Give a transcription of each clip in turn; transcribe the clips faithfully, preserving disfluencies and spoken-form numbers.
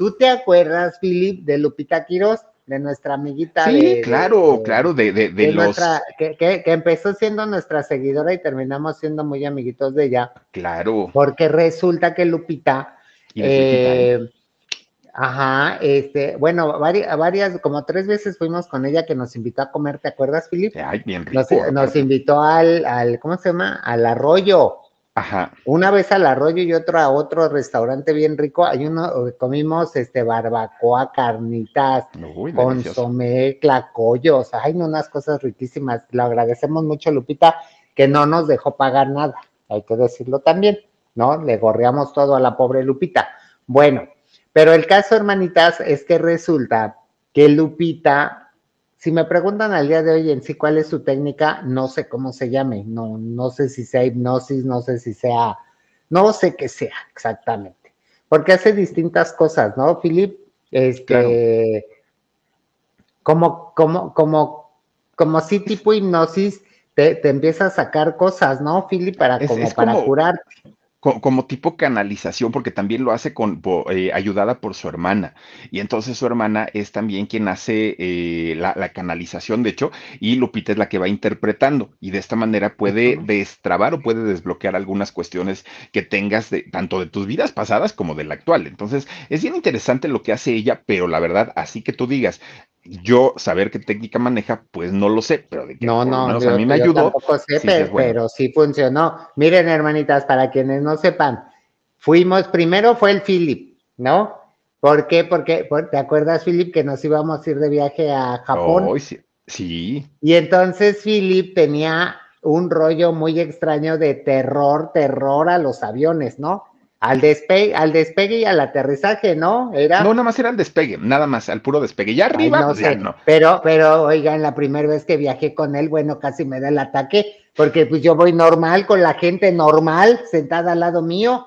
¿Tú te acuerdas, Philip, de Lupita Quiroz? De nuestra amiguita. Sí, de, claro, de, claro, de, de, de, de los... Nuestra, que, que, que empezó siendo nuestra seguidora y terminamos siendo muy amiguitos de ella. Claro. Porque resulta que Lupita... Y eh, ajá, este, bueno, varias, varias, como tres veces fuimos con ella que nos invitó a comer, ¿te acuerdas, Philip? Ay, bien rico. Nos, nos invitó al, al, ¿cómo se llama? Al Arroyo. Ajá. Una vez al Arroyo y otra a otro restaurante bien rico. Hay uno, comimos este barbacoa, carnitas, uy, consomé, tlacoyos. Ay, unas cosas riquísimas. Le agradecemos mucho, Lupita, que no nos dejó pagar nada. Hay que decirlo también, ¿no? Le gorreamos todo a la pobre Lupita. Bueno, pero el caso, hermanitas, es que resulta que Lupita, si me preguntan al día de hoy en sí cuál es su técnica, no sé cómo se llame, no, no sé si sea hipnosis, no sé si sea, no sé qué sea exactamente, porque hace distintas cosas, ¿no, Philip? Este, claro. como, como, como, como sí tipo hipnosis, te, te empieza a sacar cosas, ¿no, Philip? Para, es, como, es como... para curarte. Como tipo canalización, porque también lo hace con, eh, ayudada por su hermana. Y entonces su hermana es también quien hace eh, la, la canalización, de hecho, y Lupita es la que va interpretando. Y de esta manera puede destrabar o puede desbloquear algunas cuestiones que tengas, de, tanto de tus vidas pasadas como de la actual. Entonces, es bien interesante lo que hace ella, pero la verdad, así que tú digas... Yo saber qué técnica maneja, pues no lo sé, pero de que no, no, menos yo, a mí me yo ayudó. Tampoco sé, sí, pero, bueno. pero sí funcionó. Miren, hermanitas, para quienes no sepan, fuimos, primero fue el Philip, ¿no? ¿Por qué? Porque, ¿te acuerdas, Philip, que nos íbamos a ir de viaje a Japón? Oh, sí, sí. Y entonces Philip tenía un rollo muy extraño de terror, terror a los aviones, ¿no? Al despegue, al despegue y al aterrizaje, ¿no? Era... No, nada más era al despegue, nada más, al puro despegue. Ya arriba, Ay, no, pues ya sé. no. Pero, pero, oigan, la primera vez que viajé con él, bueno, casi me da el ataque, porque pues yo voy normal, con la gente normal, sentada al lado mío,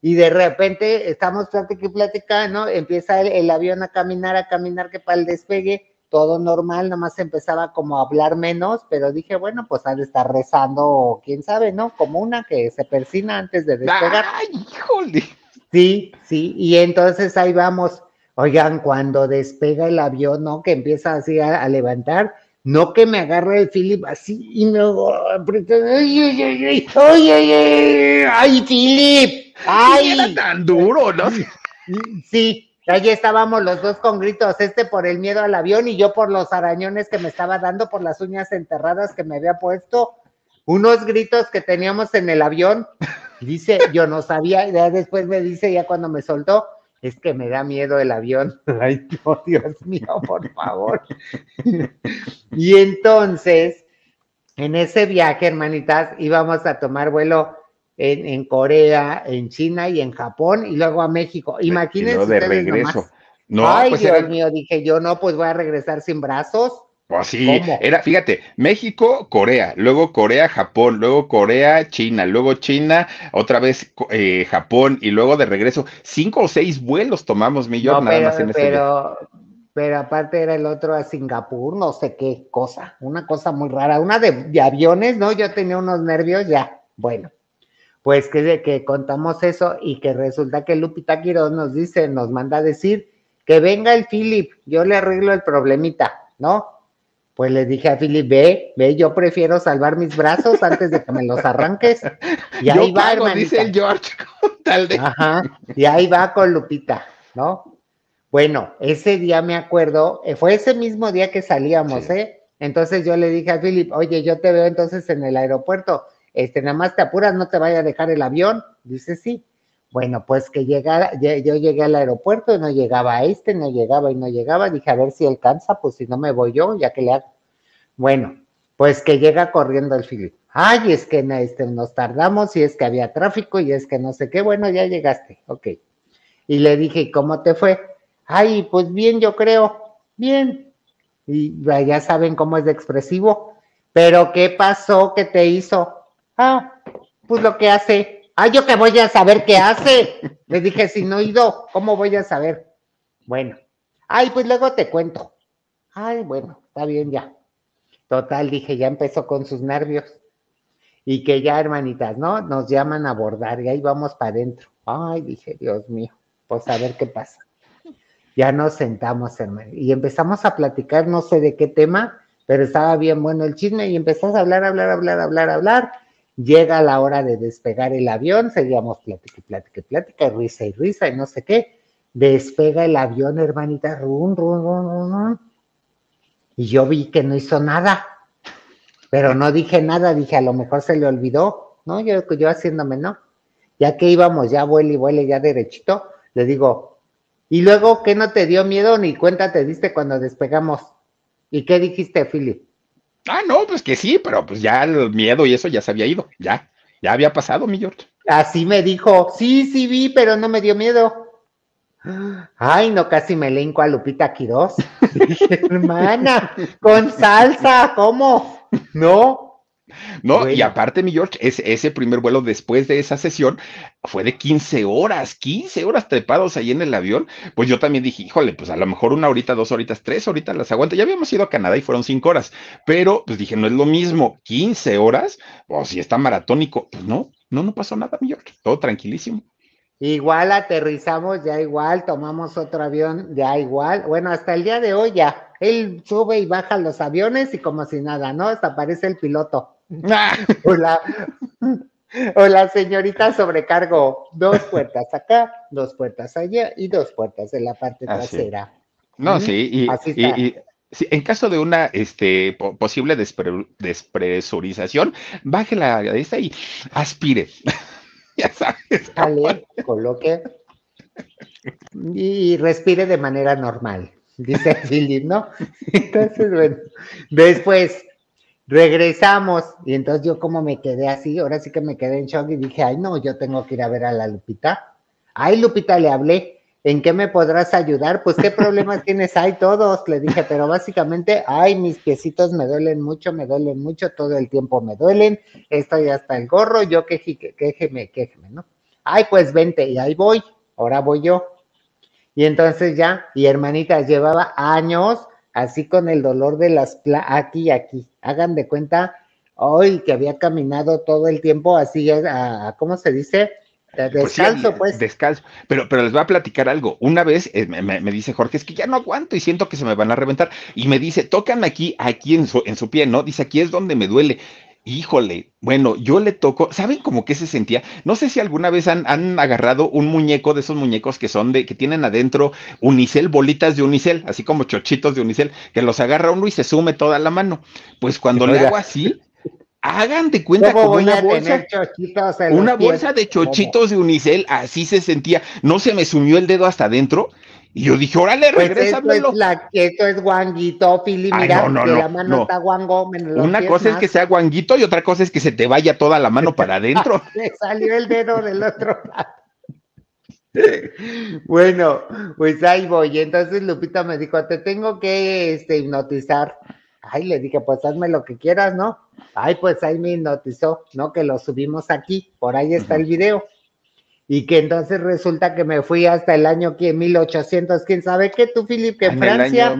y de repente estamos plática y plática, ¿no? Empieza el, el avión a caminar, a caminar, que para el despegue, todo normal, nada más empezaba como a hablar menos, pero dije, bueno, pues ha de estar rezando, quién sabe, ¿no? Como una que se persina antes de despegar. ¡Ay, híjole! Sí, sí, y entonces ahí vamos. Oigan, cuando despega el avión, ¿no? Que empieza así a, a levantar, no que me agarre el Philip así y me aprieta. ¡Ay, ay, ay! ¡Ay, ay, ay! ¡Ay, ay, Philip! ¡Ay! Era tan duro, ¿no? Sí. Allí estábamos los dos con gritos, este por el miedo al avión y yo por los arañones que me estaba dando por las uñas enterradas que me había puesto, unos gritos que teníamos en el avión, dice, yo no sabía, y ya después me dice, ya cuando me soltó, es que me da miedo el avión. Ay, no, Dios mío, por favor. Y entonces, en ese viaje, hermanitas, íbamos a tomar vuelo En, en Corea, en China y en Japón, y luego a México. Imagínense de ustedes regreso. Nomás. No, Ay, pues Dios era... mío, dije yo, no, pues voy a regresar sin brazos. Pues sí, ¿Cómo? era, fíjate, México, Corea, luego Corea, Japón, luego Corea, China, luego China, otra vez eh, Japón, y luego de regreso. Cinco o seis vuelos tomamos, mi yo, no, nada pero, más en ese pero, pero aparte era el otro a Singapur, no sé qué cosa, una cosa muy rara, una de, de aviones, ¿no? Yo tenía unos nervios ya, bueno. Pues que, que contamos eso y que resulta que Lupita Quiroz nos dice, nos manda a decir que venga el Philip, yo le arreglo el problemita, ¿no? Pues le dije a Philip, ve, ve, yo prefiero salvar mis brazos antes de que me los arranques. Y ahí yo va, pago, hermanita. Dice el George, tal de... Ajá, y ahí va con Lupita, ¿no? Bueno, ese día me acuerdo, fue ese mismo día que salíamos, sí. ¿eh? Entonces yo le dije a Philip, oye, yo te veo entonces en el aeropuerto. Este, nada más te apuras, no te vaya a dejar el avión. Dice, sí. Bueno, pues que llegara, yo, yo llegué al aeropuerto y no llegaba este, no llegaba y no llegaba. Dije, a ver si alcanza, pues si no me voy yo, ya que le hago. Bueno, pues que llega corriendo el Philip. Ay, es que este, nos tardamos y es que había tráfico y es que no sé qué. Bueno, ya llegaste, ok. Y le dije, ¿y cómo te fue? Ay, pues bien, yo creo, bien. Y ya saben cómo es de expresivo. Pero, ¿qué pasó? ¿Qué te hizo? Ah, pues lo que hace. Ah, yo que voy a saber qué hace. Le dije, si no he ido, ¿cómo voy a saber? Bueno. Ay, pues luego te cuento. Ay, bueno, está bien ya. Total, dije, ya empezó con sus nervios. Y que ya, hermanitas, ¿no? Nos llaman a abordar y ahí vamos para adentro. Ay, dije, Dios mío, pues a ver qué pasa. ya nos sentamos, hermano, y empezamos a platicar, no sé de qué tema, pero estaba bien bueno el chisme, y empezás a hablar, hablar, hablar, hablar, hablar, llega la hora de despegar el avión, seguíamos plática, plática, plática, risa y risa, y no sé qué, despega el avión, hermanita, rum, rum, rum, rum, y yo vi que no hizo nada, pero no dije nada, dije, a lo mejor se le olvidó, ¿no? Yo, yo haciéndome, ¿no? Ya que íbamos, ya vuele y vuele, ya derechito, le digo, y luego, ¿qué no te dio miedo? Ni cuenta te diste cuando despegamos. ¿Y qué dijiste, Philip? Ah, no, pues que sí, pero pues ya el miedo y eso ya se había ido, ya, ya había pasado, mi George. Así me dijo, sí, sí vi, pero no me dio miedo. Ay, no, casi me linco a Lupita Quiroz. Dije, hermana, con salsa, ¿cómo? No. No, bueno. Y aparte, mi George, ese, ese primer vuelo después de esa sesión fue de quince horas, quince horas trepados ahí en el avión. Pues yo también dije, híjole, pues a lo mejor una horita, dos horitas, tres horitas las aguanto. Ya habíamos ido a Canadá y fueron cinco horas, pero pues dije, no es lo mismo, quince horas, o si está maratónico. Pues no, no, no pasó nada, mi George, todo tranquilísimo. Igual aterrizamos, ya igual, tomamos otro avión, ya igual. Bueno, hasta el día de hoy ya. Él sube y baja los aviones y como si nada, ¿no? Hasta aparece el piloto. Ah. O, la, o la señorita sobrecargo, dos puertas acá, dos puertas allá y dos puertas en la parte trasera. No, sí, y, Así y, está. y, y sí, en caso de una este, po posible despre despresurización, baje la de esta y aspire. Ya sabes. Dale, coloque y respire de manera normal, dice Filip, ¿no? Entonces, bueno, después regresamos, y entonces yo como me quedé así, ahora sí que me quedé en shock y dije, ay no, yo tengo que ir a ver a la Lupita. Ay, Lupita, le hablé, ¿en qué me podrás ayudar? Pues, ¿qué problemas tienes? Ay, todos, le dije, pero básicamente, ay, mis piecitos me duelen mucho, me duelen mucho, todo el tiempo me duelen, estoy hasta el gorro, yo queje, quejeme, quejeme, ¿no? Ay, pues vente, y ahí voy, ahora voy yo. Y entonces ya, y hermanita, llevaba años así con el dolor de las pla aquí, aquí. Hagan de cuenta, hoy que había caminado todo el tiempo así, a, a, ¿cómo se dice? Descalzo, pues. Sí, descalzo. Pero, pero les voy a platicar algo. Una vez eh, me, me dice Jorge, es que ya no aguanto y siento que se me van a reventar. Y me dice, tócame aquí, aquí en su, en su pie, ¿no? Dice, aquí es donde me duele. Híjole, bueno, yo le toco, ¿saben cómo que se sentía? No sé si alguna vez han, han agarrado un muñeco de esos muñecos que son de, que tienen adentro unicel, bolitas de unicel, así como chochitos de unicel, que los agarra uno y se sume toda la mano. Pues cuando le hago así, hagan de cuenta como una bolsa, una bolsa de chochitos de unicel, así se sentía, no se me sumió el dedo hasta adentro. Y yo dije, órale, pues regrésamelo. Esto es, la, esto es guanguito, Philip, mira, no, no, que no, la mano no. está guango. Una cosa más. es que sea guanguito y otra cosa es que se te vaya toda la mano para adentro. Le salió el dedo del otro lado. Bueno, pues ahí voy. Entonces Lupita me dijo, te tengo que este, hipnotizar. Ay, le dije, pues hazme lo que quieras, ¿no? Ay, pues ahí me hipnotizó, ¿no? Que lo subimos aquí, por ahí está uh-huh. el video. Y que entonces resulta que me fui hasta el año mil ochocientos, quién sabe qué, tú, Philip, que en Francia...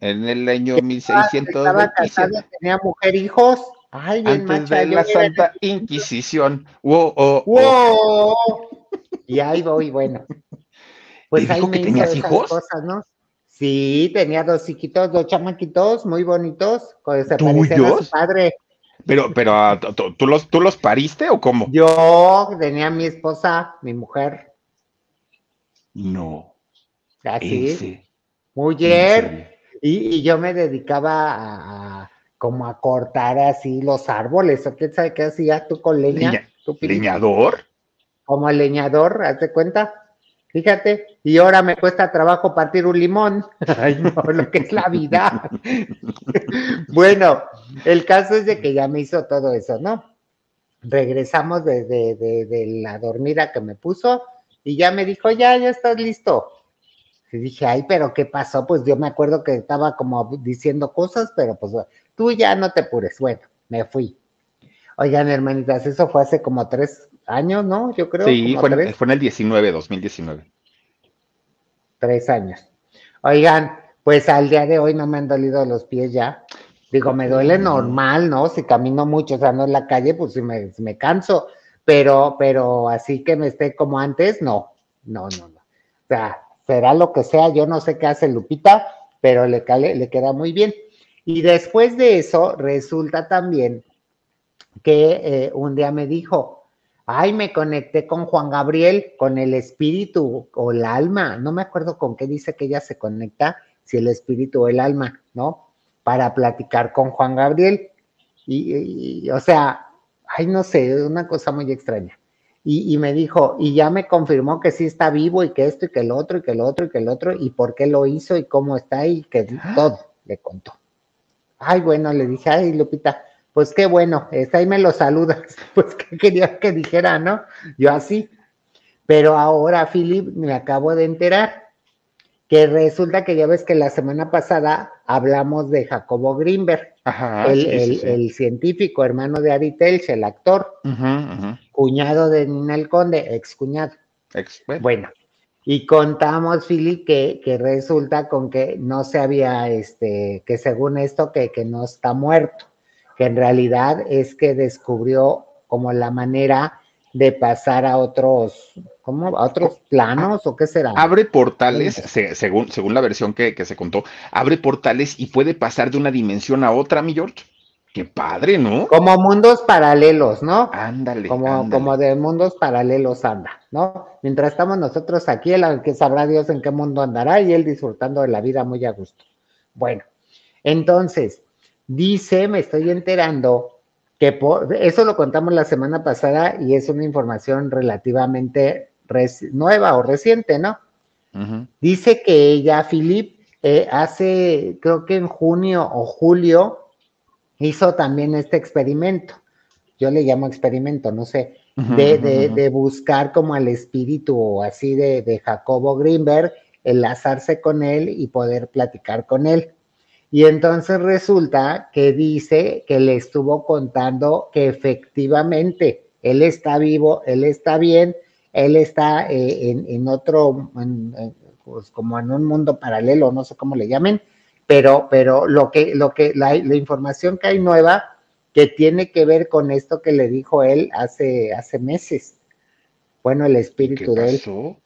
En el año mil seiscientos. Estaba casado, tenía mujer, hijos. Ay, bien Antes macha, de la Santa era... Inquisición. Wow, oh, wow. Oh. Y ahí voy, bueno. Pues ahí me hizo esas cosas, ¿no? Sí, tenía dos hijitos, dos chamaquitos muy bonitos, que se parecían a su padre. Pero, pero ¿tú, tú, los, ¿tú los pariste o cómo? Yo tenía a mi esposa, mi mujer. No. Así. Ese. Mujer. Y, y yo me dedicaba a, a como a cortar así los árboles. ¿O qué sabe qué hacías tú con leña? Leña ¿tú, ¿Leñador? Como leñador, hazte cuenta. Fíjate, y ahora me cuesta trabajo partir un limón. Ay, no, lo que es la vida. Bueno, el caso es de que ya me hizo todo eso, ¿no? Regresamos desde de, de, de la dormida que me puso y ya me dijo, ya, ya estás listo. Y dije, ay, pero ¿qué pasó? Pues yo me acuerdo que estaba como diciendo cosas, pero pues tú ya no te apures. Bueno, me fui. Oigan, hermanitas, eso fue hace como tres años, ¿no? Yo creo. Sí, fue en, fue en el diecinueve, dos mil diecinueve. Tres años. Oigan, pues al día de hoy no me han dolido los pies ya. Digo, me duele normal, ¿no? Si camino mucho, o sea, no en la calle, pues si me, me canso. Pero, pero así que me esté como antes, no. No, no, no. O sea, será lo que sea, yo no sé qué hace Lupita, pero le, le queda muy bien. Y después de eso, resulta también que eh, un día me dijo, ay, me conecté con Juan Gabriel, con el espíritu o el alma, no me acuerdo con qué dice que ella se conecta, si el espíritu o el alma, ¿no? Para platicar con Juan Gabriel. Y, y, y o sea, ay, no sé, es una cosa muy extraña. Y, y me dijo, y ya me confirmó que sí está vivo y que esto y que el otro y que el otro y que el otro y por qué lo hizo y cómo está y que todo le contó. Ay, bueno, le dije, ay, Lupita, pues qué bueno, está ahí me lo saludas, pues qué quería que dijera, ¿no? Yo así. Pero ahora, Philip, me acabo de enterar que resulta que ya ves que la semana pasada hablamos de Jacobo Grinberg, ajá, el, sí, el, sí. el científico, hermano de Ari Telch, el actor, uh-huh, uh-huh. cuñado de Nina el Conde, excuñado. Ex bueno, y contamos, Philip, que, que resulta con que no se había, este, que según esto, que, que no está muerto, que en realidad es que descubrió como la manera de pasar a otros, ¿cómo? ¿A otros planos o qué será? Abre portales, se, según, según la versión que, que se contó, abre portales y puede pasar de una dimensión a otra, mi George. ¡Qué padre!, ¿no? Como mundos paralelos, ¿no? Ándale, como, ándale. Como de mundos paralelos anda, ¿no? Mientras estamos nosotros aquí, el que sabrá Dios en qué mundo andará y él disfrutando de la vida muy a gusto. Bueno, entonces, dice, me estoy enterando... que por, eso lo contamos la semana pasada y es una información relativamente reci, nueva o reciente, ¿no? Uh-huh. Dice que ella, Filip, eh, hace, creo que en junio o julio, hizo también este experimento, yo le llamo experimento, no sé, uh-huh, de, de, uh-huh. de buscar como al espíritu así de, de Jacobo Grinberg, enlazarse con él y poder platicar con él. Y entonces resulta que dice que le estuvo contando que efectivamente él está vivo, él está bien, él está eh, en, en otro, en, en, pues como en un mundo paralelo, no sé cómo le llamen, pero, pero lo que, lo que, la, la información que hay nueva que tiene que ver con esto que le dijo él hace, hace meses. Bueno, el espíritu de él. ¿Qué pasó?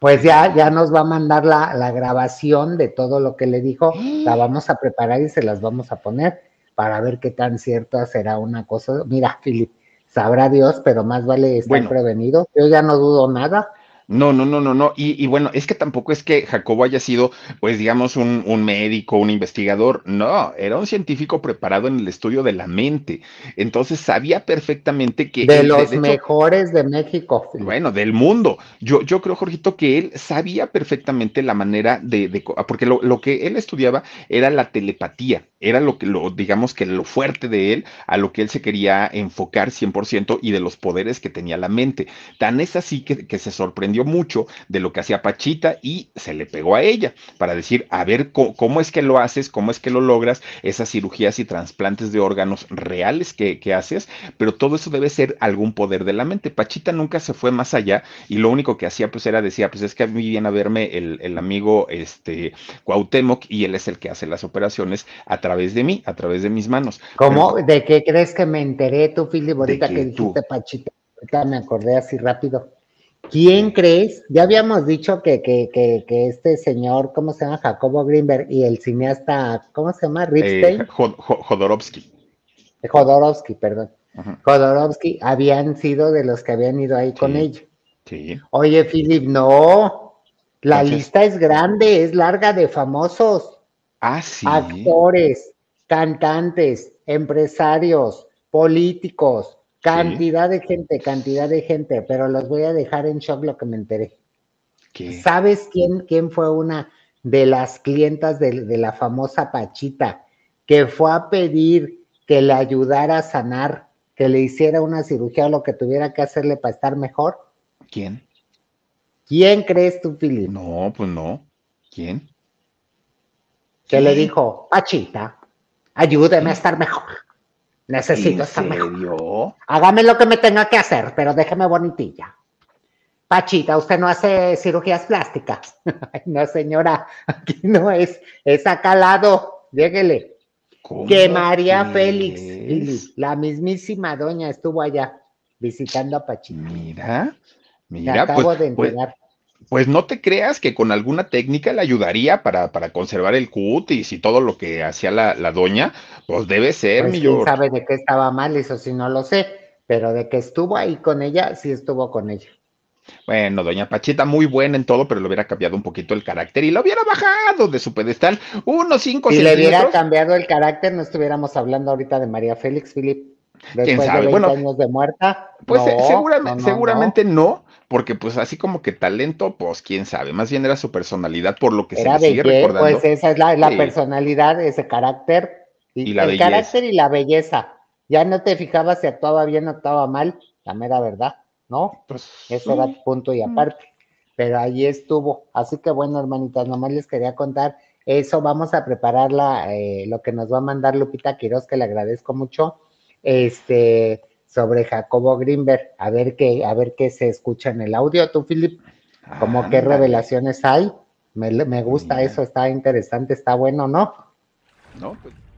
Pues ya, ya nos va a mandar la, la grabación de todo lo que le dijo, la vamos a preparar y se las vamos a poner para ver qué tan cierta será una cosa. Mira, Philip, sabrá Dios, pero más vale estar bueno, prevenido. Yo ya no dudo nada. No, no, no, no, no. Y, y bueno, es que tampoco es que Jacobo haya sido, pues digamos, un, un médico, un investigador. No, era un científico preparado en el estudio de la mente. Entonces sabía perfectamente que... De él, los de hecho, mejores de México. Bueno, del mundo. Yo, yo creo, Jorgito, que él sabía perfectamente la manera de... de porque lo, lo que él estudiaba era la telepatía. Era lo que, lo, digamos, que lo fuerte de él, a lo que él se quería enfocar cien por ciento y de los poderes que tenía la mente. Tan es así que, que se sorprendió mucho de lo que hacía Pachita y se le pegó a ella para decir, a ver, cómo, cómo es que lo haces, cómo es que lo logras, esas cirugías y trasplantes de órganos reales que, que haces, pero todo eso debe ser algún poder de la mente. Pachita nunca se fue más allá y lo único que hacía pues era decía, pues es que a mí viene a verme el, el amigo este Cuauhtémoc y él es el que hace las operaciones a través de mí, a través de mis manos. ¿Cómo? Pero, ¿de qué crees que me enteré tú, Filip, ahorita que, que dijiste tú. Pachita? Ahorita me acordé así rápido. ¿Quién crees? Ya habíamos dicho que, que, que, que este señor, ¿cómo se llama? Jacobo Grinberg y el cineasta, ¿cómo se llama? Ripstein. Eh, Jod Jodorowsky. Jodorowsky, perdón. Ajá. Jodorowsky habían sido de los que habían ido ahí sí, con ella. Sí. Oye, Philip, no. La Entonces, lista es grande, es larga de famosos. Ah, sí. Actores, cantantes, empresarios, políticos. Cantidad de gente, cantidad de gente, pero los voy a dejar en shock lo que me enteré. ¿Qué? ¿Sabes quién, quién fue una de las clientas de, de la famosa Pachita que fue a pedir que le ayudara a sanar, que le hiciera una cirugía o lo que tuviera que hacerle para estar mejor? ¿Quién? ¿Quién crees tú, Filip? No, pues no. ¿Quién? Que ¿Quién? Le dijo, Pachita, ayúdeme ¿Quién? A estar mejor. Necesito estar mejor. Hágame lo que me tenga que hacer, pero déjeme bonitilla. Pachita, usted no hace cirugías plásticas. Ay, no, señora, aquí no es, es acalado. Lléguele. Que María Félix, Filip, la mismísima doña, estuvo allá visitando a Pachita. Mira, mira. Me acabo pues, de enterar. Pues... pues no te creas que con alguna técnica le ayudaría para, para conservar el cutis y todo lo que hacía la, la doña, pues debe ser, pues mi George. ¿Quién sabe de qué estaba mal? Eso sí no lo sé, pero de que estuvo ahí con ella, sí estuvo con ella. Bueno, doña Pachita, muy buena en todo, pero le hubiera cambiado un poquito el carácter y lo hubiera bajado de su pedestal unos cinco centímetros. Si le hubiera cambiado el carácter, no estuviéramos hablando ahorita de María Félix, Filip. Después de veinte bueno, años de muerta. Pues no, seguramente, no, no, seguramente no. no, porque pues así como que talento, pues quién sabe, más bien era su personalidad, por lo que era se le sigue belleza, recordando. Pues esa es la, la sí. personalidad, ese carácter, y, y la el belleza. carácter y la belleza. Ya no te fijabas si actuaba bien o actuaba mal, la mera verdad, ¿no? Pues, eso sí. era punto y aparte, pero ahí estuvo. Así que bueno, hermanitas, nomás les quería contar eso. Vamos a preparar la, eh, lo que nos va a mandar Lupita Quiroz, que le agradezco mucho. Este, sobre Jacobo Grinberg, a ver qué, a ver qué se escucha en el audio, tú, Filip, como ah, qué mira. revelaciones hay, me, me gusta mira. eso, está interesante, está bueno, ¿no? No, pues...